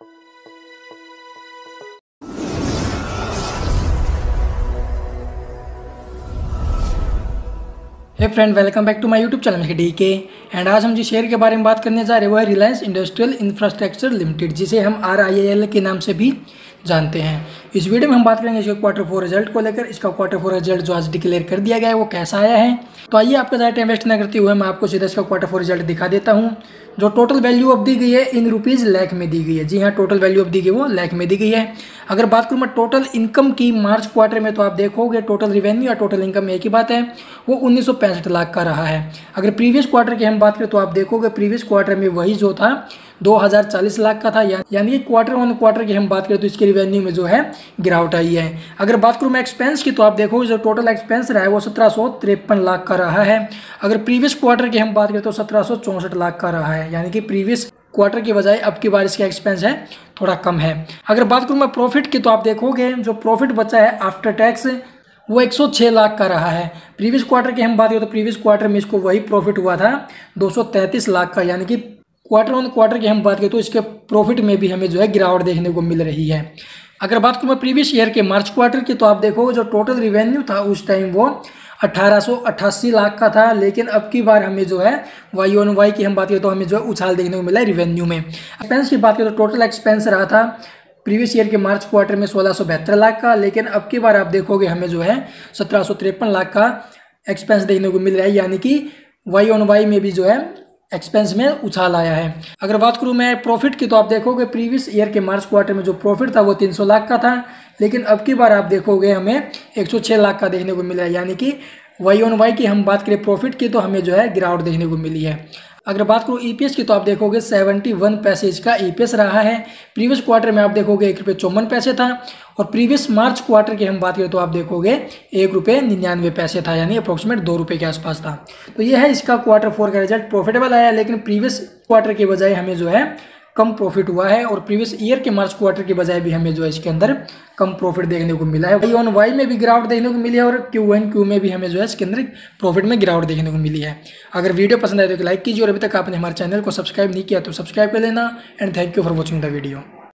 Hey friend, welcome back to my YouTube channel mister DK. And आज हम जिस share के बारे में बात करने जा रहे हैं वो है रिलायंस इंडस्ट्रियल इंफ्रास्ट्रक्चर लिमिटेड, जिसे हम RIL के नाम से भी जानते हैं। इस वीडियो में हम बात करेंगे इसके Q4 रिजल्ट को लेकर। इसका Q4 रिजल्ट जो आज डिक्लेयर कर दिया गया है वो कैसा आया है, तो आइए आपका ज़्यादा टाइम वेस्ट न करते हुए मैं आपको सीधा इसका Q4 रिजल्ट दिखा देता हूँ। जो टोटल वैल्यू अब दी गई है इन रुपीज़ लैख में दी गई है। जी हाँ, टोटल वैल्यू अब दी गई वो लैख में दी गई है। अगर बात करूँ मैं टोटल इनकम की मार्च क्वार्टर में, तो आप देखोगे टोटल रिवेन्यू या टोटल इनकम एक ही बात है, वो 1965 लाख का रहा है। अगर प्रीवियस क्वार्टर की हम बात करें तो आप देखोगे प्रीवियस क्वार्टर में वही जो था 2040 लाख का था, यानी कि क्वार्टर ऑन क्वार्टर की हम बात करें तो इसके रिवेन्यू में जो है गिरावट आई है। अगर बात करूँ मैं एक्सपेंस की, तो आप देखोगे जो टोटल एक्सपेंस रहा है वो 1753 लाख का रहा है। अगर प्रीवियस क्वार्टर की हम बात करें तो 1764 लाख का रहा है, यानी कि प्रीवियस क्वार्टर की बजाय अब की बार इसका एक्सपेंस है थोड़ा कम है। अगर बात करूँ मैं प्रॉफिट की, तो आप देखोगे जो प्रॉफिट बचा है आफ्टर टैक्स वो 106 लाख का रहा है। प्रीवियस क्वार्टर की हम बात करें तो प्रीवियस क्वार्टर में इसको वही प्रॉफिट हुआ था 233 लाख का, यानी कि क्वार्टर ऑन क्वार्टर की हम बात करें तो इसके प्रॉफिट में भी हमें जो है गिरावट देखने को मिल रही है। अगर बात करूँ मैं प्रीवियस ईयर के मार्च क्वार्टर की, तो आप देखोगे जो टोटल रिवेन्यू था उस टाइम वो 1888 लाख का था, लेकिन अब की बार हमें जो है YoY की हम बात करें तो हमें जो है उछाल देखने को मिला है रिवेन्यू में। एक्सपेंस की बात करें तो टोटल एक्सपेंस रहा था प्रीवियस ईयर के मार्च क्वार्टर में 1672 लाख का, लेकिन अब की बार आप देखोगे हमें जो है 1753 लाख का एक्सपेंस देखने को मिल रहा है, यानी कि YoY में भी जो है एक्सपेंस में उछाल आया है। अगर बात करूँ मैं प्रॉफिट की, तो आप देखोगे प्रीवियस ईयर के मार्च क्वार्टर में जो प्रॉफिट था वो 300 लाख का था, लेकिन अब की बार आप देखोगे हमें 106 लाख का देखने को मिला है, यानी कि YoY की हम बात करें प्रॉफिट की तो हमें जो है गिरावट देखने को मिली है। अगर बात करूँ EPS की, तो आप देखोगे 71 पैसे इसका EPS रहा है। प्रीवियस क्वार्टर में आप देखोगे 1.54 रुपये था, और प्रीवियस मार्च क्वार्टर की हम बात करें तो आप देखोगे 1.99 रुपये था, यानी अप्रोक्सीमेट 2 रुपये के आसपास था। तो यह है इसका Q4 का रिजल्ट। प्रॉफिटेबल आया, लेकिन प्रीवियस क्वार्टर के बजाय हमें जो है कम प्रॉफिट हुआ है, और प्रीवियस ईयर के मार्च क्वार्टर के बजाय भी हमें जो है इसके अंदर कम प्रॉफिट देखने को मिला है। YoY में भी गिरावट देखने को मिली है, और QoQ में भी हमें जो है इसके अंदर प्रॉफिट में गिरावट देखने को मिली है। अगर वीडियो पसंद आए तो लाइक कीजिए, और अभी तक आपने हमारे चैनल को सब्सक्राइब नहीं किया तो सब्सक्राइब कर लेना। And thank you for watching the video.